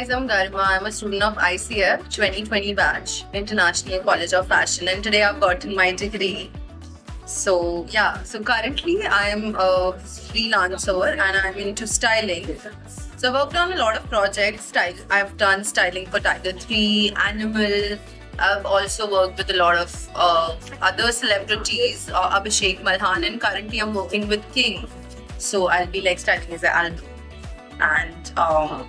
guys, I'm Garima. I'm a student of ICF 2020 batch, International College of Fashion, and today I've gotten my degree. So yeah, so currently I'm a freelancer and I'm into styling. So I've worked on a lot of projects. I've done styling for Tiger 3, Animal. I've also worked with a lot of other celebrities, Abhishek Malhan, and currently I'm working with King. So I'll be like styling as an album. And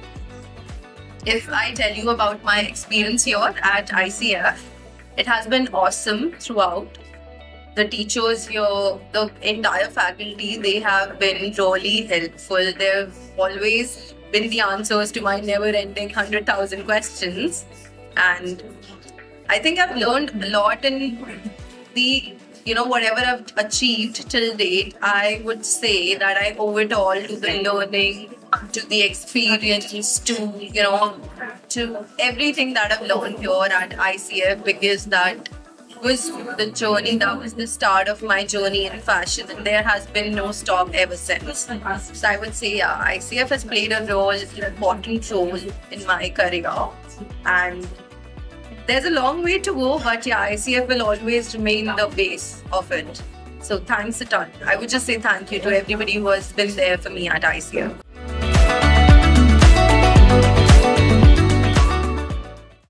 if I tell you about my experience here at ICF, it has been awesome throughout. The teachers here, the entire faculty, they have been really helpful. They've always been the answers to my never-ending 100,000 questions. And I think I've learned a lot in the, whatever I've achieved till date. I would say that I owe it all to the learning, to the experience, to, to everything that I've learned here at ICF, because that was the journey, that was the start of my journey in fashion, and there has been no stop ever since. So I would say, yeah, ICF has played a role, an important role in my career, and there's a long way to go, but yeah, ICF will always remain the base of it. So thanks a ton. I would just say thank you to everybody who has been there for me at ICF.